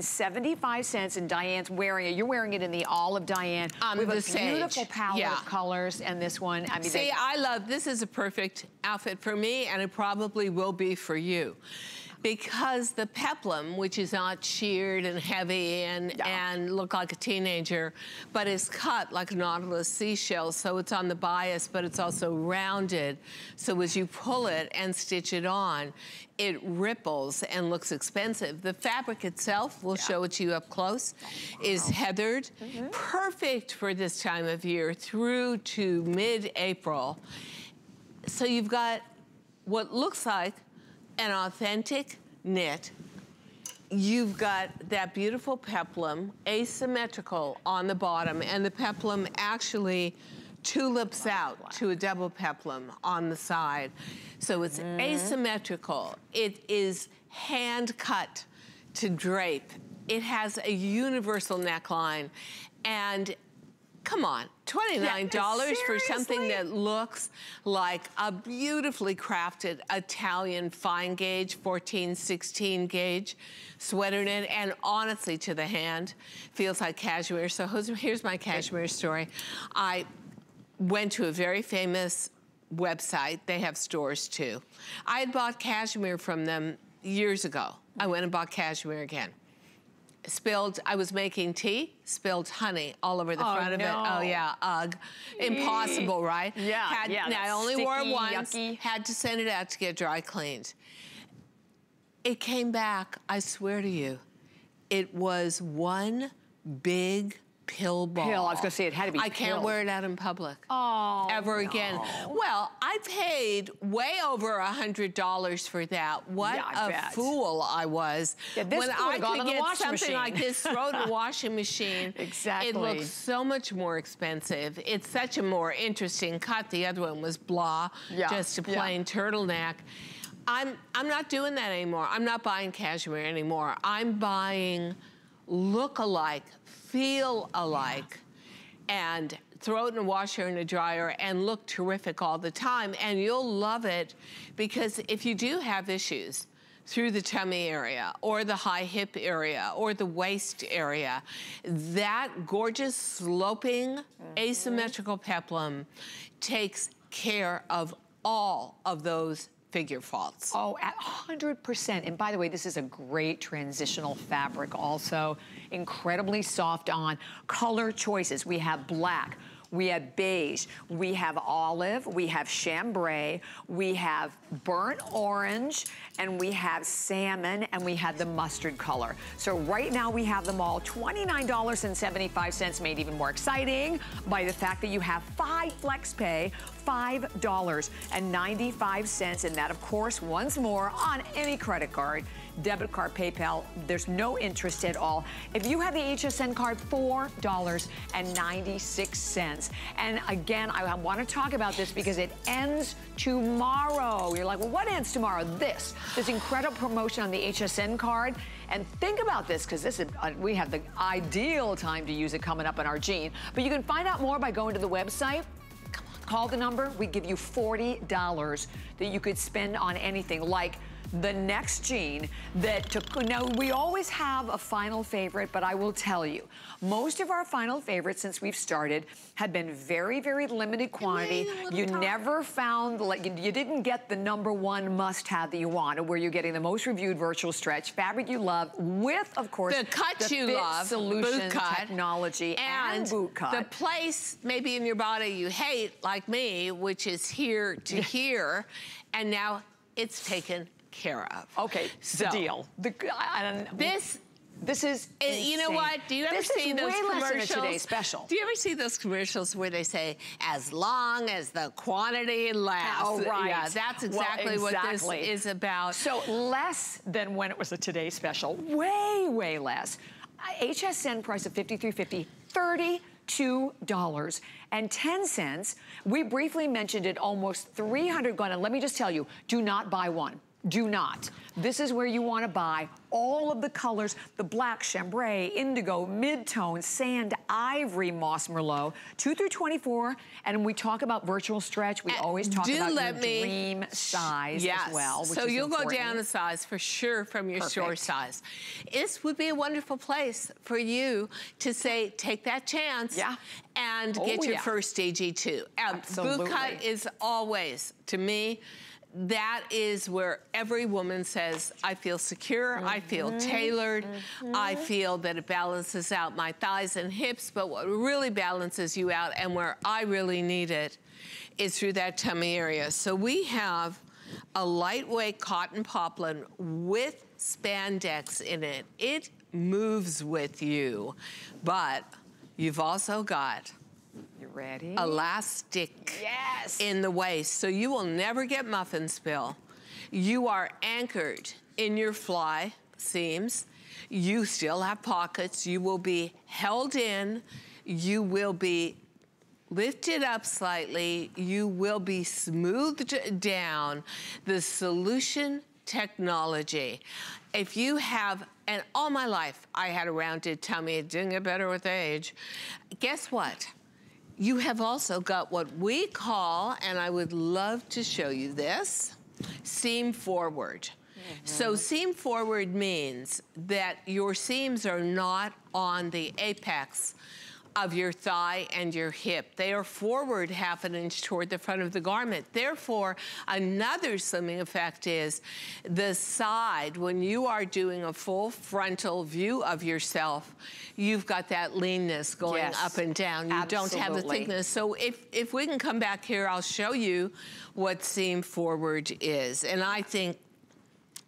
seventy-five. And Diane's wearing it. You're wearing it in the olive, Diane. Um, with a sage. Beautiful palette. Yeah. Colors, and this one, I mean, see, they... I love this. Is a perfect outfit for me, and it probably will be for you, because the peplum, which is not sheared and heavy and yeah. and look like a teenager, but is cut like nautilus seashell, so it's on the bias, but it's also rounded, so as you pull it and stitch it on, it ripples and looks expensive. The fabric itself, we'll yeah. show it to you up close, wow. is heathered, mm-hmm. perfect for this time of year through to mid-April. So you've got what looks like an authentic knit. You've got that beautiful peplum, asymmetrical on the bottom, and the peplum actually tulips out to a double peplum on the side. So it's mm-hmm. asymmetrical. It is hand cut to drape. It has a universal neckline. And come on, twenty-nine dollars yeah, for something that looks like a beautifully crafted Italian fine gauge, fourteen, sixteen gauge sweater knit, and honestly to the hand, feels like cashmere. So here's my cashmere story. I went to a very famous website. They have stores too. I had bought cashmere from them years ago. I went and bought cashmere again. Spilled, I was making tea, spilled honey all over the oh, front of no. it. Oh yeah, ugh. Impossible, right? Yeah, had, yeah. I only sticky, wore it once, yucky. Had to send it out to get dry cleaned. It came back, I swear to you, it was one big pill ball. Pill, I was gonna say it had to be I pill. Can't wear it out in public. Oh, ever no. again. Well, I paid way over a hundred dollars for that. What yeah, a bet. fool I was. Yeah, this when I could get something machine. like this, throw to the washing machine. Exactly. It looks so much more expensive. It's such a more interesting cut. The other one was blah, yeah. just a plain yeah. turtleneck. I'm I'm not doing that anymore. I'm not buying cashmere anymore. I'm buying look-alike, feel alike, yeah. and throw it in a washer and a dryer and look terrific all the time. And you'll love it, because if you do have issues through the tummy area or the high hip area or the waist area, that gorgeous sloping mm-hmm. asymmetrical peplum takes care of all of those figure faults. Oh, at one hundred percent. And by the way, this is a great transitional fabric also. Incredibly soft on. Color choices. We have black. We have beige, we have olive, we have chambray, we have burnt orange, and we have salmon, and we have the mustard color. So right now we have them all. twenty-nine seventy-five, made even more exciting by the fact that you have five flex pay, five ninety-five, and that, of course, once more on any credit card, debit card, PayPal. There's no interest at all. If you have the H S N card, four ninety-six. And again, I want to talk about this because it ends tomorrow. You're like, well, what ends tomorrow? This, this incredible promotion on the H S N card. And think about this, because this is uh, we have the ideal time to use it coming up in our Gene. But you can find out more by going to the website. Come on, call the number. We give you forty dollars that you could spend on anything, like the next Gene that took. Now, we always have a final favorite, but I will tell you, most of our final favorites since we've started have been very, very limited quantity. You time. never found, like, you, you didn't get the number one must-have that you wanted, where you're getting the most reviewed virtual stretch fabric you love with, of course, the cut the you fit love, solution boot cut, technology, and, and boot cut. The place maybe in your body you hate, like me, which is here to here, and now it's taken care of. Okay, so the deal. The, I don't, this, this is it, you know what? Do you ever this see those commercials? Today special. Do you ever see those commercials where they say, as long as the quantity lasts? Oh, right. Yeah, that's exactly, well, exactly what this is about. So less than when it was a Today Special. Way, way less. H S N price of fifty-three fifty, thirty-two dollars and ten cents. We briefly mentioned it, almost three hundred gone. And let me just tell you, do not buy one. Do not. This is where you want to buy all of the colors, the black, chambray, indigo, mid-tone, sand, ivory, moss merlot, two through twenty-four. And we talk about virtual stretch. We and always talk about your me, dream size yes. as well. Which so is you'll important. go down a size for sure from your Perfect. store size. This would be a wonderful place for you to say, take that chance yeah. and oh, get your yeah. first D G two. Absolutely. Boot cut is always, to me, that is where every woman says, I feel secure, mm-hmm. I feel tailored, mm-hmm. I feel that it balances out my thighs and hips, but what really balances you out and where I really need it is through that tummy area. So we have a lightweight cotton poplin with spandex in it. It moves with you, but you've also got You ready? elastic yes. in the waist, so you will never get muffin spill. You are anchored in your fly seams. You still have pockets. You will be held in. You will be lifted up slightly. You will be smoothed down. The solution technology. If you have, and all my life I had a rounded tummy. It didn't get better with age. Guess what? You have also got what we call, and I would love to show you this, seam forward. Mm-hmm. So seam forward means that your seams are not on the apex of your thigh and your hip. They are forward half an inch toward the front of the garment. Therefore, another slimming effect is the side. When you are doing a full frontal view of yourself, you've got that leanness going yes, up and down. You absolutely. don't have the thickness. So if, if we can come back here, I'll show you what seam forward is. And I think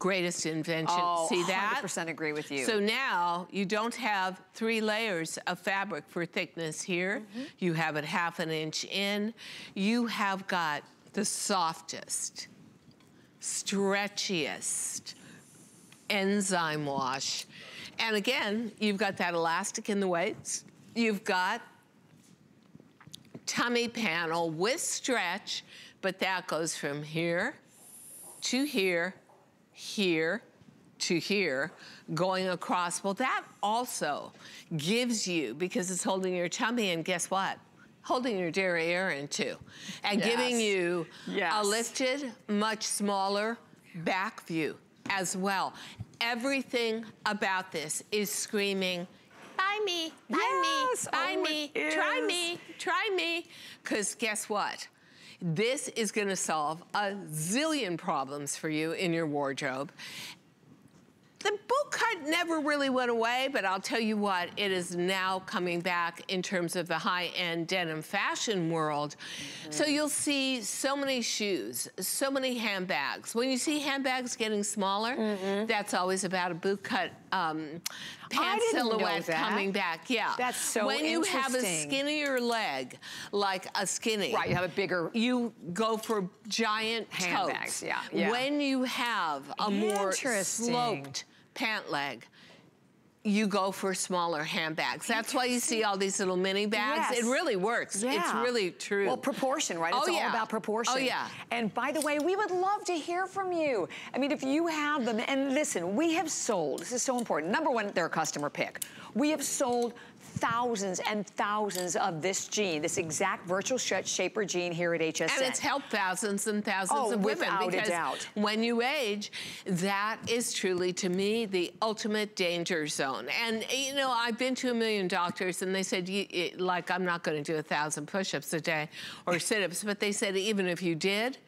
greatest invention. Oh, see that? one hundred percent agree with you. So now you don't have three layers of fabric for thickness here. Mm-hmm. You have it half an inch in. You have got the softest, stretchiest enzyme wash. And again, you've got that elastic in the weights. You've got tummy panel with stretch, but that goes from here to here, here to here, going across. Well, that also gives you, because it's holding your tummy, and guess what? holding your dairy errand to, and yes. giving you yes. a lifted, much smaller back view as well. Everything about this is screaming, buy me, buy yes, me, buy oh, me, try me, try me. Because guess what? This is going to solve a zillion problems for you in your wardrobe. The boot cut never really went away, but I'll tell you what, it is now coming back in terms of the high-end denim fashion world. Mm-hmm. So you'll see so many shoes, so many handbags. When you see handbags getting smaller, mm-hmm. that's always about a boot cut um, pant silhouette coming back. Yeah, that's so when interesting. When you have a skinnier leg, like a skinny, right? You have a bigger. You go for giant handbags. Totes. Yeah, yeah. When you have a more sloped pant leg, you go for smaller handbags. That's why you see all these little mini bags. Yes. It really works. Yeah. It's really true. Well, proportion, right? It's oh, yeah. all about proportion. Oh, yeah. And by the way, we would love to hear from you. I mean, if you have them, and listen, we have sold, this is so important. Number one, they're a customer pick. We have sold thousands and thousands of this jean, this exact virtual shaper jean here at H S N. And it's helped thousands and thousands oh, of women. Without because a doubt. When you age, that is truly, to me, the ultimate danger zone. And, you know, I've been to a million doctors and they said, you, it, like, I'm not going to do a thousand push-ups a day or sit-ups. But they said, even if you did,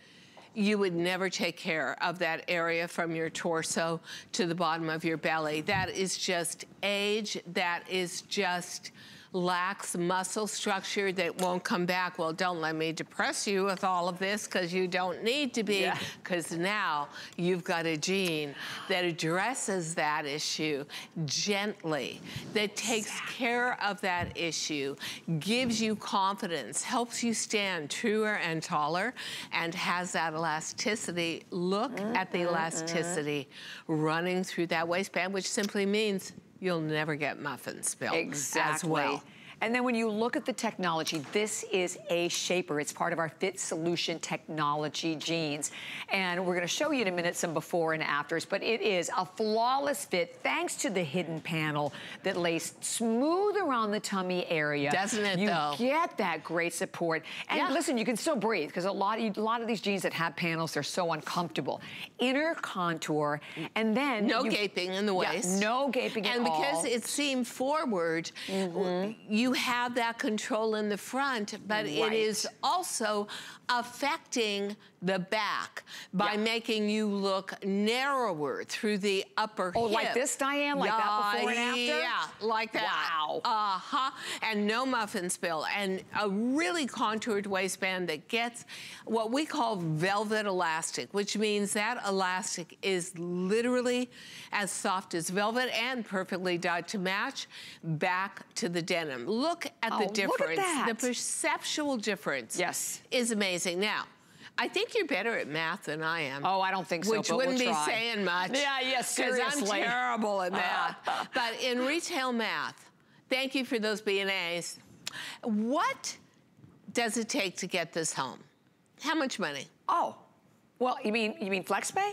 you would never take care of that area from your torso to the bottom of your belly. That is just age. That is just lax muscle structure that won't come back. Well, don't let me depress you with all of this, because you don't need to be, because yeah. now you've got a jean that addresses that issue gently, that takes exactly. care of that issue, gives you confidence, helps you stand truer and taller, and has that elasticity. Look mm-hmm. at the elasticity running through that waistband, which simply means you'll never get muffins built exactly. as well. And then when you look at the technology, this is a shaper. It's part of our Fit Solution technology jeans. And we're going to show you in a minute some before and afters, but it is a flawless fit thanks to the hidden panel that lays smooth around the tummy area. Doesn't it, you though? You get that great support. And yeah. listen, you can still breathe, because a lot, of, a lot of these jeans that have panels, they're so uncomfortable. Inner contour, and then... No you, gaping in the waist. Yeah, no gaping and at all. And because it's seam forward, mm-hmm. you You have that control in the front, but right. it is also affecting the back by yeah. making you look narrower through the upper oh, hip. Oh, like this, Diane? Like uh, that before and after? Yeah, like that. Wow. Uh-huh. And no muffin spill. And a really contoured waistband that gets what we call velvet elastic, which means that elastic is literally as soft as velvet and perfectly dyed to match back to the denim. Look at oh, the difference. Look at that. The perceptual difference yes. is amazing. Now, I think you're better at math than I am. Oh, I don't think so, which but wouldn't we'll try. Be saying much. Yeah, yes, seriously. Because I'm terrible at math. Uh, but in retail math, thank you for those B and A's. What does it take to get this home? How much money? Oh, well, you mean you mean FlexPay?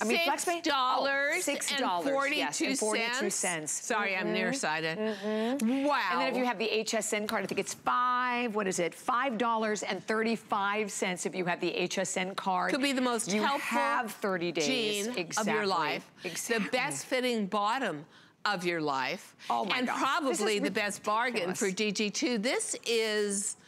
I mean, FlexPay? Oh, six dollars and forty-two yes, and forty-two cents. Sorry, mm-hmm. I'm nearsighted. Mm-hmm. Wow. And then if you have the H S N card, I think it's five. What is it? Five dollars and thirty-five cents. If you have the H S N card, could be the most you helpful have thirty days gene exactly. of your life. Exactly. The best-fitting bottom of your life, oh my and gosh. Probably the best bargain for D G two. This is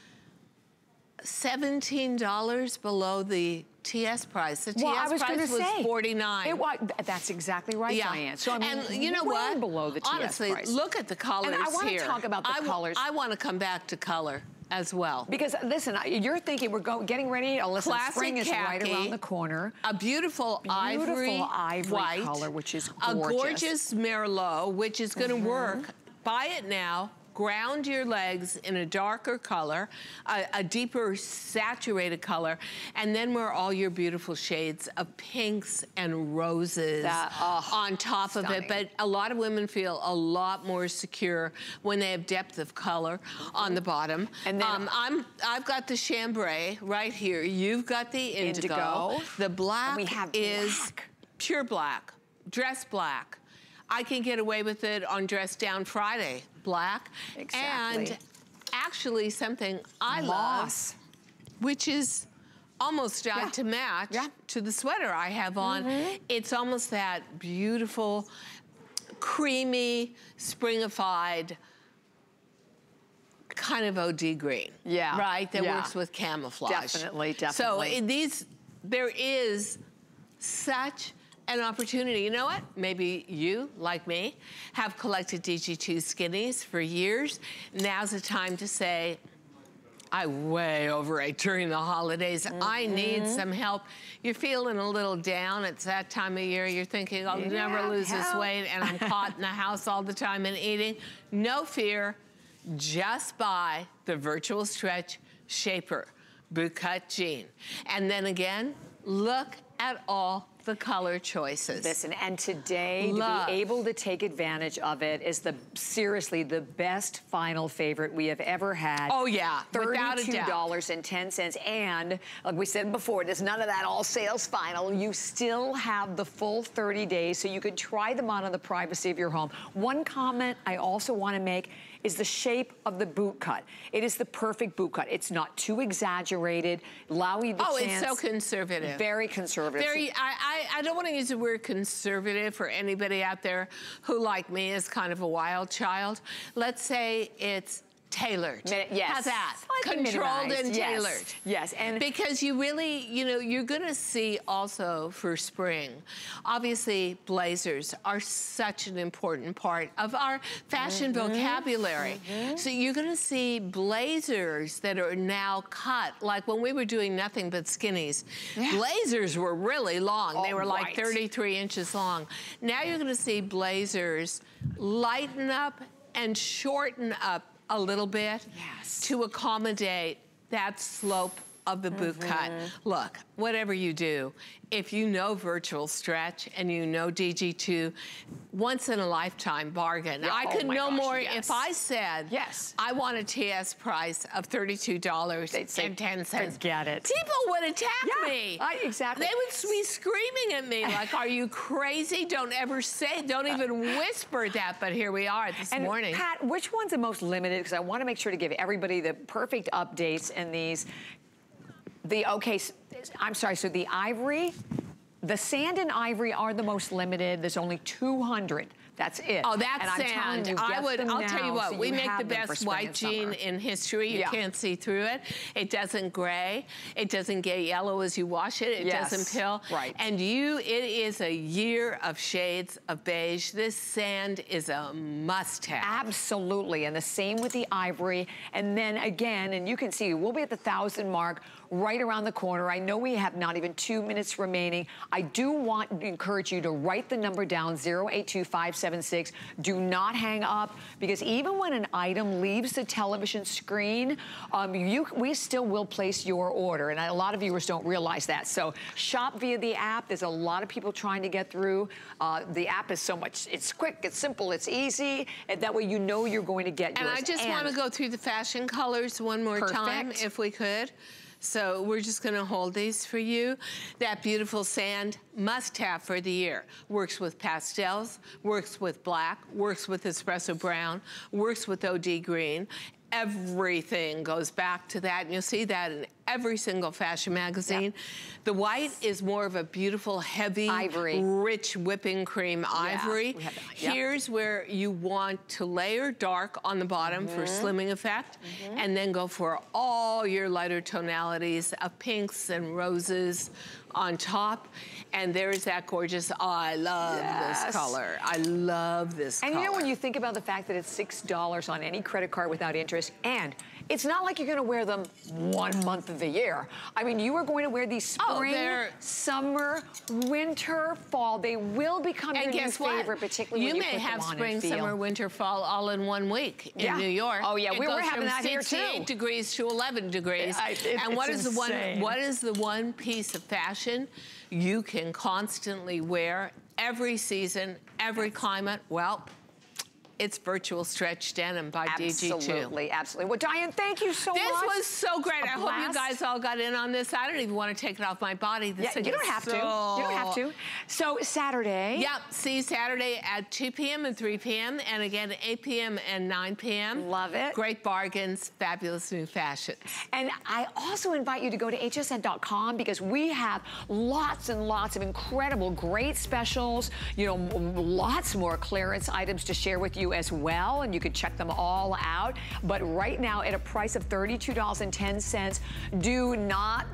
seventeen dollars below the T S price. The T S well, I was price was say, forty-nine. It was, that's exactly right, yeah. Diane. So I mean, and you know what? Below the honestly, T S price. Look at the colors here. And I want to talk about the I colors. I want to come back to color as well. Because listen, you're thinking we're go getting ready. Oh, listen, classic spring is khaki, right around the corner. A beautiful, beautiful ivory, ivory white color, which is gorgeous. A gorgeous merlot, which is going to mm-hmm. work. Buy it now. Ground your legs in a darker color, a, a deeper saturated color, and then wear all your beautiful shades of pinks and roses that, oh, on top stunning. Of it. But a lot of women feel a lot more secure when they have depth of color on the bottom. And then um, I'm, I've got the chambray right here. You've got the indigo. indigo. The black we have is black. Pure black, dress black. I can get away with it on Dress Down Friday. Black. Exactly. And actually something I Loss. love, which is almost out yeah. to match yeah. to the sweater I have on. Mm-hmm. It's almost that beautiful, creamy, springified kind of O D green. Yeah. Right? That yeah. works with camouflage. Definitely, definitely. So in these, there is such an opportunity. You know what? Maybe you, like me, have collected D G two skinnies for years. Now's the time to say, I way overate during the holidays. Mm-hmm. I need some help. You're feeling a little down. It's that time of year. You're thinking, I'll yeah, never lose help. this weight, and I'm caught in the house all the time and eating. No fear. Just buy the Virtual Stretch Shaper Bootcut Jean. And then again, look at all the color choices. Listen, and today Love. to be able to take advantage of it is the seriously the best final favorite we have ever had. Oh yeah, thirty-two dollars and ten cents. And like we said before, there's none of that all sales final. You still have the full thirty days, so you could try them on in the privacy of your home. One comment I also want to make is the shape of the boot cut. It is the perfect boot cut. It's not too exaggerated. Allow you the oh, chance. Oh, it's so conservative. Very conservative. Very, I, I, I don't want to use the word conservative for anybody out there who, like me, is kind of a wild child. Let's say it's tailored. Yes. How's that? Like Controlled minimized. and yes. tailored. Yes. And because you really, you know, you're going to see also for spring, obviously blazers are such an important part of our fashion mm-hmm. vocabulary. Mm-hmm. So you're going to see blazers that are now cut. Like when we were doing nothing but skinnies, yeah. blazers were really long. All they were right. like thirty-three inches long. Now you're going to see blazers lighten up and shorten up a little bit yes. to accommodate that slope of the boot mm-hmm. cut. Look, whatever you do, if you know Virtual Stretch and you know D G two, once in a lifetime bargain. Yeah. I could oh know gosh, more yes. if I said, yes. I want a T S price of thirty-two dollars and ten cents. Forget it. People would attack yeah, me. I, exactly. They would be screaming at me like, are you crazy? Don't ever say, don't even whisper that. But here we are this and morning. Pat, which one's the most limited? Because I want to make sure to give everybody the perfect updates in these. The, okay, I'm sorry, so the ivory, the sand and ivory are the most limited. There's only two hundred. That's it. Oh, that's and sand. You, I would, I'll tell you what, so we you make the best white jean in history. You yeah. can't see through it. It doesn't gray. It doesn't get yellow as you wash it. It yes. doesn't pill. Right. And you, it is a year of shades of beige. This sand is a must-have. Absolutely. And the same with the ivory. And then again, and you can see, we'll be at the thousand mark right around the corner. I know we have not even two minutes remaining. I do want to encourage you to write the number down, zero eight two five seven six. Do not hang up, because even when an item leaves the television screen, um, you, we still will place your order. And a lot of viewers don't realize that. So shop via the app. There's a lot of people trying to get through. Uh, the app is so much, it's quick, it's simple, it's easy. And that way you know you're going to get yours. And I just want to go through the fashion colors one more perfect. time, if we could. So we're just gonna hold these for you. That beautiful sand, must have for the year. Works with pastels, works with black, works with espresso brown, works with O D green. Everything goes back to that, and you'll see that in every single fashion magazine. Yep. The white is more of a beautiful, heavy, ivory. rich whipping cream yeah, ivory. Yep. Here's where you want to layer dark on the bottom mm-hmm. for slimming effect, mm-hmm. and then go for all your lighter tonalities of pinks and roses on top. And there is that gorgeous, oh, I love yes. this color. I love this and color. And you know, when you think about the fact that it's six dollars on any credit card without interest, and it's not like you're gonna wear them one month of the year. I mean, you are going to wear these spring, oh, summer, winter, fall. They will become and your new what? favorite, particularly you when you put them on. You may have spring, summer, winter, fall all in one week yeah. in New York. Oh yeah, it we were having that here too. sixty-eight degrees to eleven degrees. I, it, and what is, the one, what is the one piece of fashion you can constantly wear every season, every climate? Well, it's virtual stretch denim by absolutely, D G two. Absolutely, absolutely. Well, Diane, thank you so this much. This was so great. I hope you guys all got in on this. I don't even want to take it off my body. This yeah, thing you don't have so... to. You don't have to. So Saturday. Yep. See you Saturday at two P M and three P M and again at eight P M and nine P M Love it. Great bargains, fabulous new fashions. And I also invite you to go to H S N dot com because we have lots and lots of incredible, great specials. You know, lots more clearance items to share with you as well, and you could check them all out. But right now at a price of thirty-two dollars and ten cents, do not,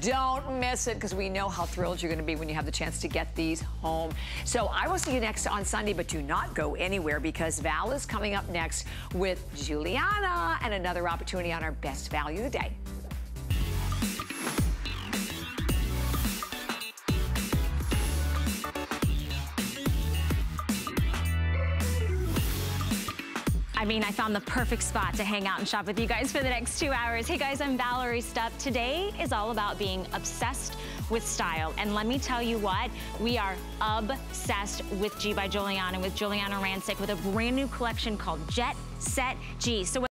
don't miss it, because we know how thrilled you're going to be when you have the chance to get these home. So I will see you next on Sunday, but do not go anywhere, because Val is coming up next with Juliana and another opportunity on our best value of the day. I mean, I found the perfect spot to hang out and shop with you guys for the next two hours. Hey guys, I'm Valerie Stupp. Today is all about being obsessed with style. And let me tell you what, we are obsessed with G by Juliana, with Juliana Rancic, with a brand new collection called Jet Set G. So